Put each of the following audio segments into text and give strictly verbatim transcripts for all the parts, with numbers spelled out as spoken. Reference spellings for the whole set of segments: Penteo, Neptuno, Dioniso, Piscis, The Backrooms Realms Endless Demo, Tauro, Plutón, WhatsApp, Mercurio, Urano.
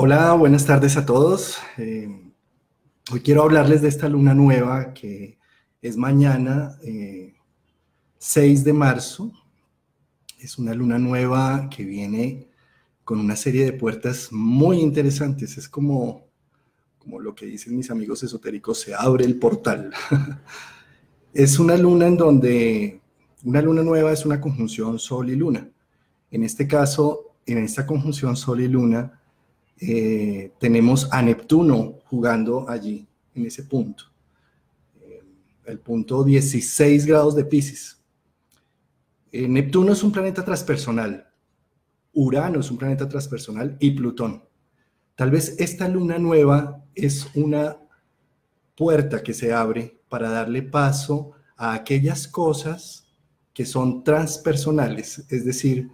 Hola, buenas tardes a todos. Eh, hoy quiero hablarles de esta luna nueva que es mañana, eh, seis de marzo. Es una luna nueva que viene con una serie de puertas muy interesantes. Es como, como lo que dicen mis amigos esotéricos, se abre el portal. Es una luna en donde, una luna nueva es una conjunción sol y luna. En este caso, en esta conjunción sol y luna, Eh, tenemos a Neptuno jugando allí, en ese punto, eh, el punto dieciséis grados de Piscis. Eh, Neptuno es un planeta transpersonal, Urano es un planeta transpersonal y Plutón. Tal vez esta luna nueva es una puerta que se abre para darle paso a aquellas cosas que son transpersonales, es decir,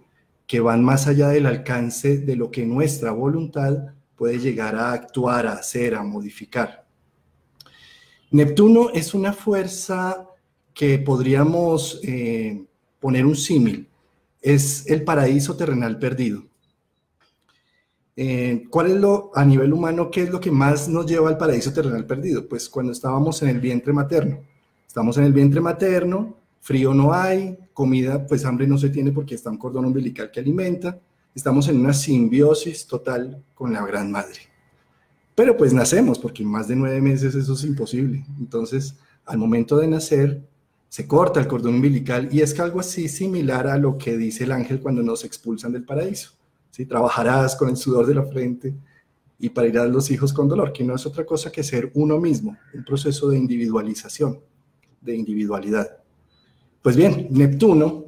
que van más allá del alcance de lo que nuestra voluntad puede llegar a actuar, a hacer, a modificar. Neptuno es una fuerza que podríamos eh, poner un símil, es el paraíso terrenal perdido. Eh, ¿Cuál es lo, a nivel humano, qué es lo que más nos lleva al paraíso terrenal perdido? Pues cuando estábamos en el vientre materno, estamos en el vientre materno, frío no hay, comida, pues hambre no se tiene porque está un cordón umbilical que alimenta. Estamos en una simbiosis total con la gran madre. Pero pues nacemos, porque en más de nueve meses eso es imposible. Entonces, al momento de nacer, se corta el cordón umbilical y es algo así similar a lo que dice el ángel cuando nos expulsan del paraíso. ¿Sí? Trabajarás con el sudor de la frente y parirás los hijos con dolor, que no es otra cosa que ser uno mismo, un proceso de individualización, de individualidad. Pues bien, Neptuno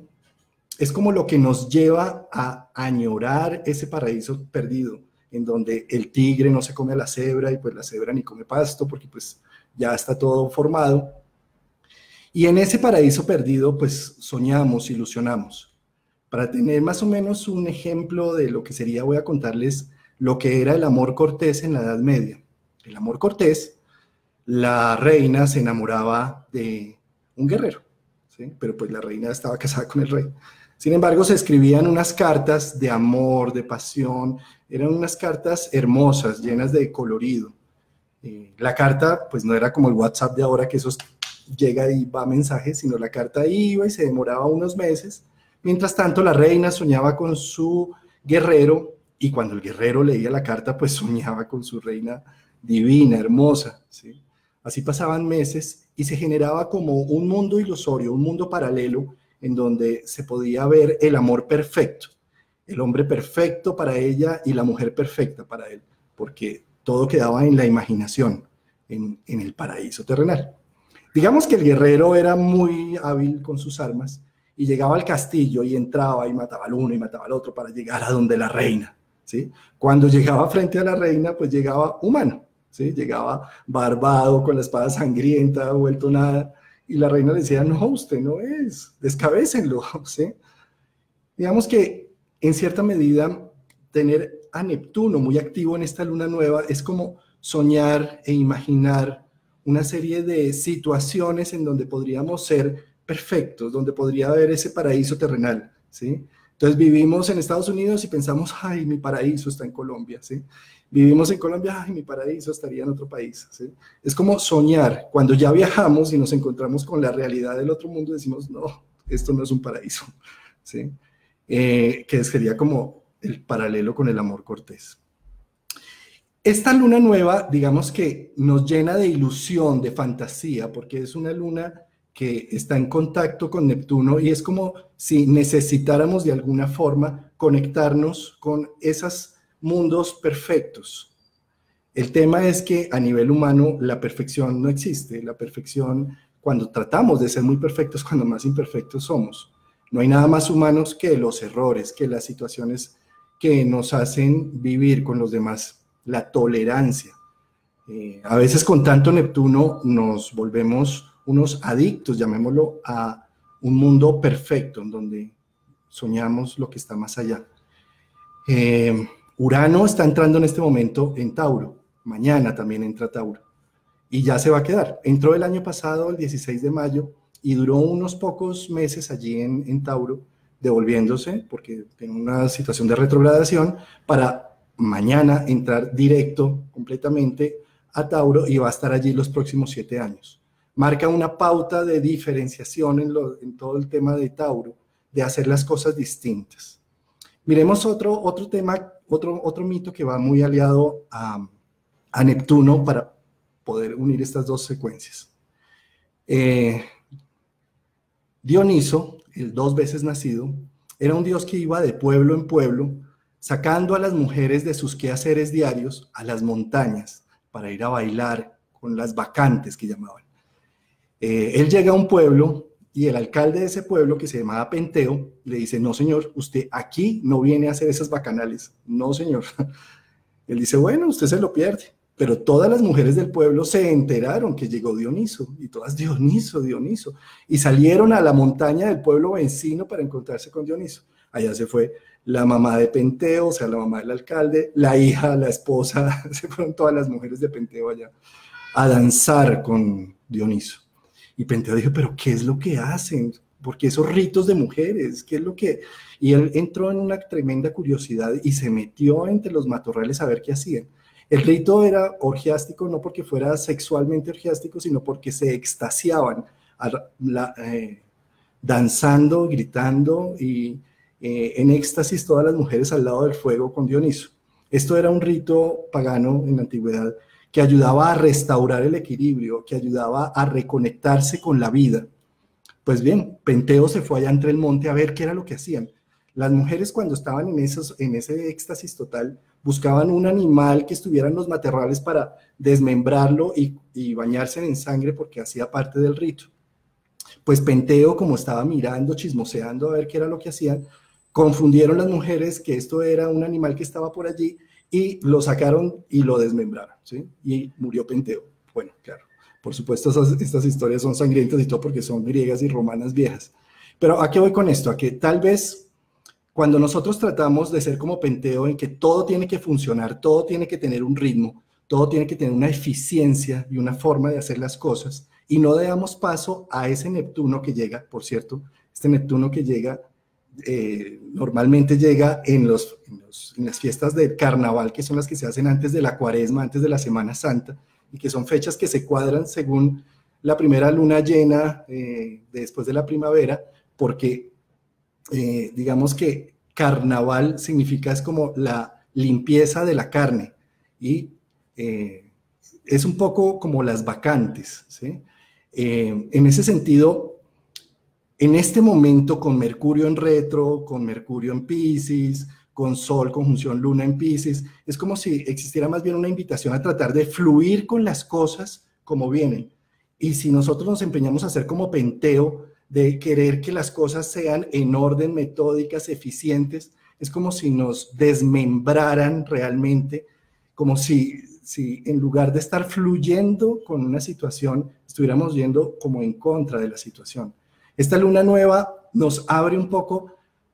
es como lo que nos lleva a añorar ese paraíso perdido, en donde el tigre no se come a la cebra y pues la cebra ni come pasto porque pues ya está todo formado. Y en ese paraíso perdido pues soñamos, ilusionamos. Para tener más o menos un ejemplo de lo que sería, voy a contarles lo que era el amor cortés en la Edad Media. El amor cortés, la reina se enamoraba de un guerrero. ¿Sí? Pero pues la reina estaba casada con el rey. Sin embargo, se escribían unas cartas de amor, de pasión, eran unas cartas hermosas, llenas de colorido. Eh, la carta pues no era como el WhatsApp de ahora que esos llega y va mensaje, sino la carta iba y se demoraba unos meses. Mientras tanto, la reina soñaba con su guerrero y cuando el guerrero leía la carta pues soñaba con su reina divina, hermosa, ¿sí? Así pasaban meses y se generaba como un mundo ilusorio, un mundo paralelo en donde se podía ver el amor perfecto, el hombre perfecto para ella y la mujer perfecta para él, porque todo quedaba en la imaginación, en, en el paraíso terrenal. Digamos que el guerrero era muy hábil con sus armas y llegaba al castillo y entraba y mataba al uno y mataba al otro para llegar a donde la reina, ¿sí? Cuando llegaba frente a la reina, pues llegaba humano. ¿Sí? Llegaba barbado, con la espada sangrienta, vuelto nada, y la reina le decía, no, usted no es, descabécenlo, ¿sí? Digamos que, en cierta medida, tener a Neptuno muy activo en esta luna nueva es como soñar e imaginar una serie de situaciones en donde podríamos ser perfectos, donde podría haber ese paraíso terrenal, ¿sí? Entonces vivimos en Estados Unidos y pensamos, ay, mi paraíso está en Colombia, ¿sí? Vivimos en Colombia, ay, mi paraíso estaría en otro país, ¿sí? Es como soñar. Cuando ya viajamos y nos encontramos con la realidad del otro mundo, decimos, no, esto no es un paraíso, ¿sí? Eh, que sería como el paralelo con el amor cortés. Esta luna nueva, digamos que nos llena de ilusión, de fantasía, porque es una luna que está en contacto con Neptuno y es como si necesitáramos de alguna forma conectarnos con esos mundos perfectos. El tema es que a nivel humano la perfección no existe. La perfección, cuando tratamos de ser muy perfectos, cuando más imperfectos somos. No hay nada más humanos que los errores, que las situaciones que nos hacen vivir con los demás, la tolerancia. Eh, a veces con tanto Neptuno nos volvemos unos adictos, llamémoslo, a un mundo perfecto, en donde soñamos lo que está más allá. Eh, Urano está entrando en este momento en Tauro, mañana también entra Tauro, y ya se va a quedar. Entró el año pasado, el dieciséis de mayo, y duró unos pocos meses allí en, en Tauro, devolviéndose, porque tiene una situación de retrogradación, para mañana entrar directo completamente a Tauro y va a estar allí los próximos siete años. Marca una pauta de diferenciación en, lo, en todo el tema de Tauro, de hacer las cosas distintas. Miremos otro, otro tema, otro, otro mito que va muy aliado a, a Neptuno para poder unir estas dos secuencias. Eh, Dioniso, el dos veces nacido, era un dios que iba de pueblo en pueblo, sacando a las mujeres de sus quehaceres diarios a las montañas para ir a bailar con las bacantes que llamaban. Eh, él llega a un pueblo y el alcalde de ese pueblo, que se llamaba Penteo, le dice: no señor, usted aquí no viene a hacer esas bacanales, no señor. Él dice: bueno, usted se lo pierde. Pero todas las mujeres del pueblo se enteraron que llegó Dioniso, y todas: Dioniso, Dioniso, y salieron a la montaña del pueblo vecino para encontrarse con Dioniso. Allá se fue la mamá de Penteo, o sea, la mamá del alcalde, la hija, la esposa, se fueron todas las mujeres de Penteo allá a danzar con Dioniso. Y Penteo dijo: pero ¿qué es lo que hacen? ¿Por qué esos ritos de mujeres? ¿Qué es lo que...? Y él entró en una tremenda curiosidad y se metió entre los matorrales a ver qué hacían. El rito era orgiástico, no porque fuera sexualmente orgiástico, sino porque se extasiaban a la, eh, danzando, gritando y eh, en éxtasis todas las mujeres al lado del fuego con Dioniso. Esto era un rito pagano en la antigüedad que ayudaba a restaurar el equilibrio, que ayudaba a reconectarse con la vida. Pues bien, Penteo se fue allá entre el monte a ver qué era lo que hacían. Las mujeres, cuando estaban en, esos, en ese éxtasis total, buscaban un animal que estuviera en los matorrales para desmembrarlo y, y bañarse en sangre porque hacía parte del rito. Pues Penteo, como estaba mirando, chismoseando a ver qué era lo que hacían, confundieron las mujeres que esto era un animal que estaba por allí y lo sacaron y lo desmembraron, ¿sí? Y murió Penteo. Bueno, claro, por supuesto esas, estas historias son sangrientas y todo porque son griegas y romanas viejas. Pero ¿a qué voy con esto? A que tal vez... cuando nosotros tratamos de ser como Penteo, en que todo tiene que funcionar, todo tiene que tener un ritmo, todo tiene que tener una eficiencia y una forma de hacer las cosas, y no damos paso a ese Neptuno que llega, por cierto, este Neptuno que llega, eh, normalmente llega en, los, en, los, en las fiestas del carnaval, que son las que se hacen antes de la cuaresma, antes de la Semana Santa, y que son fechas que se cuadran según la primera luna llena eh, después de la primavera, porque... Eh, digamos que carnaval significa es como la limpieza de la carne y eh, es un poco como las bacantes, ¿sí? Eh, en ese sentido, en este momento con Mercurio en retro, con Mercurio en Piscis, con Sol, conjunción Luna en Piscis, es como si existiera más bien una invitación a tratar de fluir con las cosas como vienen. Y si nosotros nos empeñamos a ser como Penteo, de querer que las cosas sean en orden, metódicas, eficientes, es como si nos desmembraran realmente, como si, si en lugar de estar fluyendo con una situación, estuviéramos yendo como en contra de la situación. Esta luna nueva nos abre un poco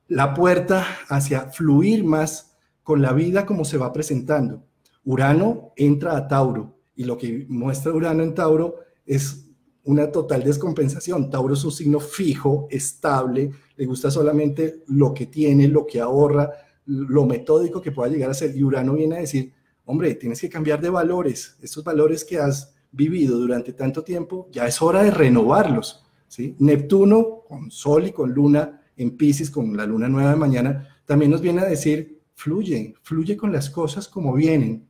la puerta hacia fluir más con la vida como se va presentando. Urano entra a Tauro, y lo que muestra Urano en Tauro es una total descompensación. Tauro es un signo fijo, estable, le gusta solamente lo que tiene, lo que ahorra, lo metódico que pueda llegar a ser. Y Urano viene a decir: hombre, tienes que cambiar de valores, estos valores que has vivido durante tanto tiempo, ya es hora de renovarlos, ¿sí? Neptuno, con Sol y con Luna en Piscis, con la luna nueva de mañana, también nos viene a decir: fluye, fluye con las cosas como vienen,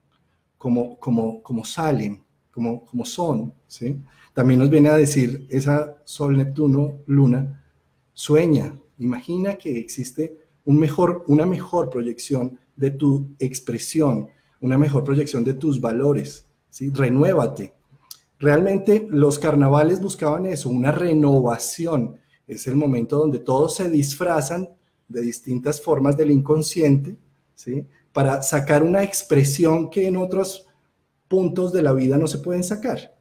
como, como, como salen, como, como son, ¿sí? También nos viene a decir esa Sol, Neptuno, Luna: sueña, imagina que existe un mejor, una mejor proyección de tu expresión, una mejor proyección de tus valores, ¿sí? Renuévate. Realmente los carnavales buscaban eso, una renovación. Es el momento donde todos se disfrazan de distintas formas del inconsciente, ¿sí? Para sacar una expresión que en otros puntos de la vida no se pueden sacar.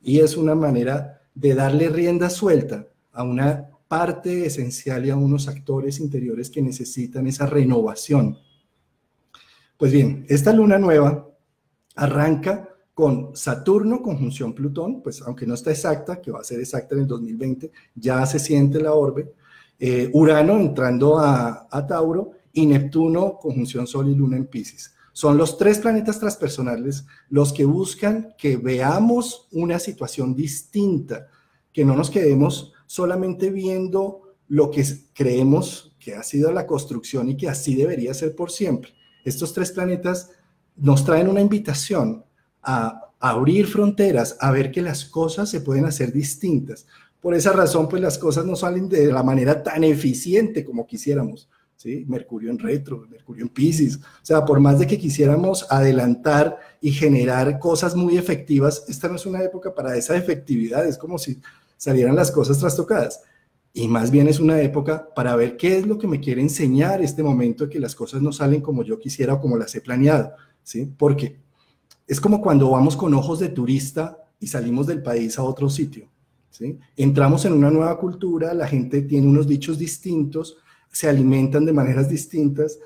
Y es una manera de darle rienda suelta a una parte esencial y a unos actores interiores que necesitan esa renovación. Pues bien, esta luna nueva arranca con Saturno, conjunción Plutón, pues aunque no está exacta, que va a ser exacta en el dos mil veinte, ya se siente la orbe, eh, Urano entrando a, a Tauro y Neptuno, conjunción Sol y Luna en Piscis. Son los tres planetas transpersonales los que buscan que veamos una situación distinta, que no nos quedemos solamente viendo lo que creemos que ha sido la construcción y que así debería ser por siempre. Estos tres planetas nos traen una invitación a abrir fronteras, a ver que las cosas se pueden hacer distintas. Por esa razón, pues las cosas no salen de la manera tan eficiente como quisiéramos, ¿sí? Mercurio en retro, Mercurio en Piscis. O sea, por más de que quisiéramos adelantar y generar cosas muy efectivas, esta no es una época para esa efectividad, es como si salieran las cosas trastocadas. Y más bien es una época para ver qué es lo que me quiere enseñar este momento, que las cosas no salen como yo quisiera o como las he planeado, ¿sí? Porque es como cuando vamos con ojos de turista y salimos del país a otro sitio, ¿sí? Entramos en una nueva cultura, la gente tiene unos dichos distintos, se alimentan de maneras distintas,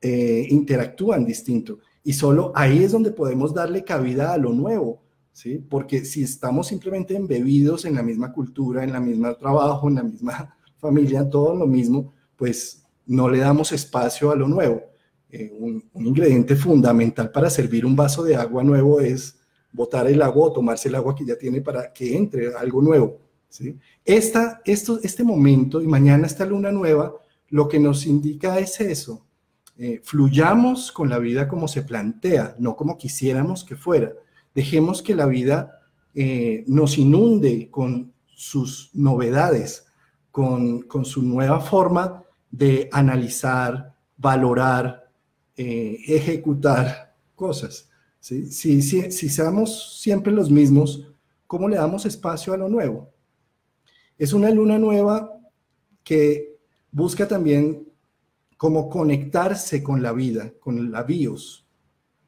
eh, interactúan distinto. Y solo ahí es donde podemos darle cabida a lo nuevo, ¿sí? Porque si estamos simplemente embebidos en la misma cultura, en la misma trabajo, en la misma familia, todo lo mismo, pues no le damos espacio a lo nuevo. Eh, un, un ingrediente fundamental para servir un vaso de agua nuevo es botar el agua o tomarse el agua que ya tiene para que entre algo nuevo, ¿sí? Esta, esto, este momento y mañana esta luna nueva, lo que nos indica es eso, eh, fluyamos con la vida como se plantea, no como quisiéramos que fuera, dejemos que la vida eh, nos inunde con sus novedades, con, con su nueva forma de analizar, valorar, eh, ejecutar cosas, ¿sí? Si, si, si seamos siempre los mismos, ¿cómo le damos espacio a lo nuevo? Es una luna nueva que busca también cómo conectarse con la vida, con la bios.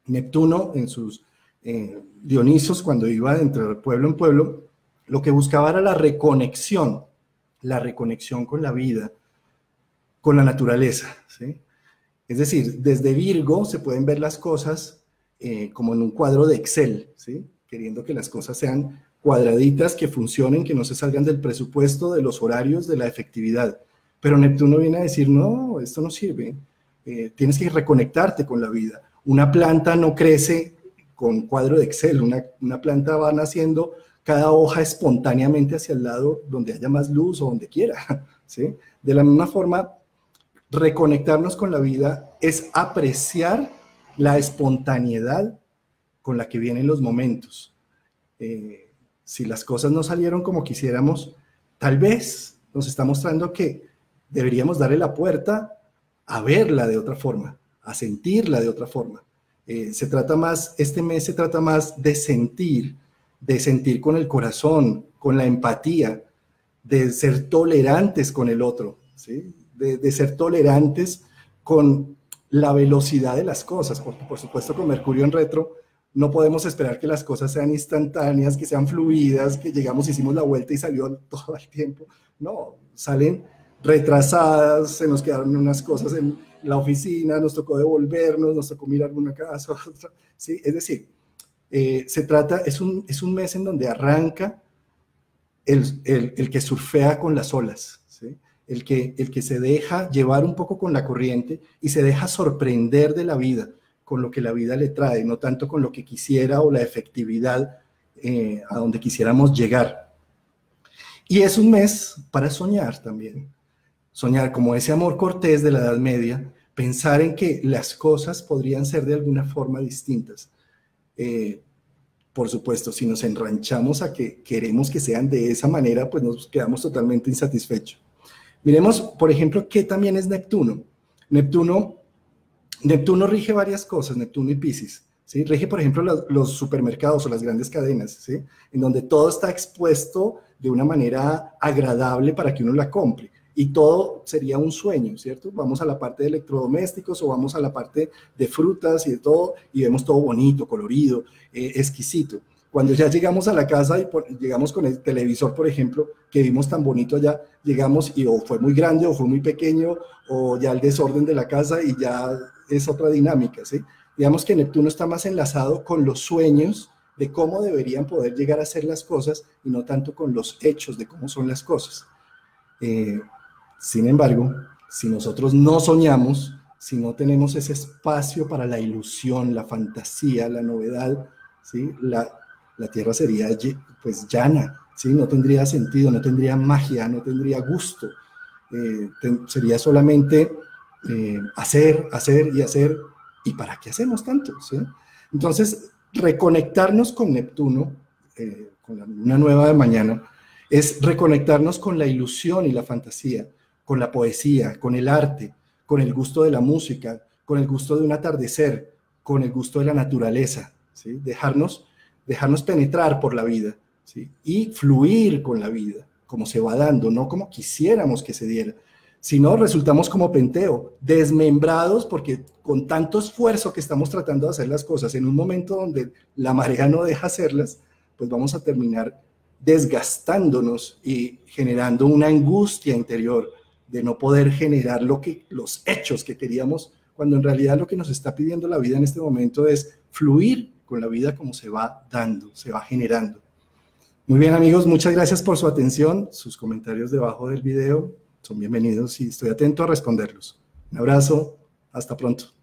Neptuno, en sus eh, Dionisos, cuando iba entre pueblo en pueblo, lo que buscaba era la reconexión, la reconexión con la vida, con la naturaleza, ¿sí? Es decir, desde Virgo se pueden ver las cosas eh, como en un cuadro de Excel, ¿sí? Queriendo que las cosas sean cuadraditas, que funcionen, que no se salgan del presupuesto, de los horarios, de la efectividad. Pero Neptuno viene a decir, no, esto no sirve, eh, tienes que reconectarte con la vida. Una planta no crece con cuadro de Excel, una, una planta va naciendo cada hoja espontáneamente hacia el lado donde haya más luz o donde quiera, ¿sí? De la misma forma, reconectarnos con la vida es apreciar la espontaneidad con la que vienen los momentos. Eh, si las cosas no salieron como quisiéramos, tal vez nos está mostrando que deberíamos darle la puerta a verla de otra forma, a sentirla de otra forma. Eh, se trata más, este mes se trata más de sentir, de sentir con el corazón, con la empatía, de ser tolerantes con el otro, ¿sí? De, de ser tolerantes con la velocidad de las cosas. Por, por supuesto, con Mercurio en retro, no podemos esperar que las cosas sean instantáneas, que sean fluidas, que llegamos, hicimos la vuelta y salió todo el tiempo. No, salen retrasadas, se nos quedaron unas cosas en la oficina, nos tocó devolvernos, nos tocó mirar una casa, otra, ¿sí? Es decir, eh, se trata, es un, es un mes en donde arranca el, el, el que surfea con las olas, ¿sí? El que, el que se deja llevar un poco con la corriente y se deja sorprender de la vida, con lo que la vida le trae, no tanto con lo que quisiera o la efectividad eh, a donde quisiéramos llegar. Y es un mes para soñar también. Soñar como ese amor cortés de la Edad Media, pensar en que las cosas podrían ser de alguna forma distintas. Eh, por supuesto, si nos enranchamos a que queremos que sean de esa manera, pues nos quedamos totalmente insatisfechos. Miremos, por ejemplo, qué también es Neptuno. Neptuno, Neptuno rige varias cosas, Neptuno y Piscis, ¿sí? Rige, por ejemplo, los, los supermercados o las grandes cadenas, ¿sí? En donde todo está expuesto de una manera agradable para que uno la compre. Y todo sería un sueño, ¿cierto? Vamos a la parte de electrodomésticos o vamos a la parte de frutas y de todo, y vemos todo bonito, colorido, eh, exquisito. Cuando ya llegamos a la casa y por, llegamos con el televisor, por ejemplo, que vimos tan bonito allá, llegamos y o fue muy grande o fue muy pequeño, o ya el desorden de la casa y ya es otra dinámica, ¿sí? Digamos que Neptuno está más enlazado con los sueños de cómo deberían poder llegar a ser las cosas y no tanto con los hechos de cómo son las cosas. Eh, Sin embargo, si nosotros no soñamos, si no tenemos ese espacio para la ilusión, la fantasía, la novedad, ¿sí? la, la Tierra sería pues llana, ¿sí? No tendría sentido, no tendría magia, no tendría gusto. Eh, ten, sería solamente eh, hacer, hacer y hacer. ¿Y para qué hacemos tanto? ¿Sí? Entonces, reconectarnos con Neptuno, eh, con la luna nueva de mañana, es reconectarnos con la ilusión y la fantasía, con la poesía, con el arte, con el gusto de la música, con el gusto de un atardecer, con el gusto de la naturaleza, ¿sí? Dejarnos, dejarnos penetrar por la vida, ¿sí? Y fluir con la vida, como se va dando, no como quisiéramos que se diera. Si no, resultamos como Penteo, desmembrados, porque con tanto esfuerzo que estamos tratando de hacer las cosas, en un momento donde la marea no deja hacerlas, pues vamos a terminar desgastándonos y generando una angustia interior de no poder generar lo que, los hechos que queríamos, cuando en realidad lo que nos está pidiendo la vida en este momento es fluir con la vida como se va dando, se va generando. Muy bien, amigos, muchas gracias por su atención. Sus comentarios debajo del video son bienvenidos y estoy atento a responderlos. Un abrazo, hasta pronto.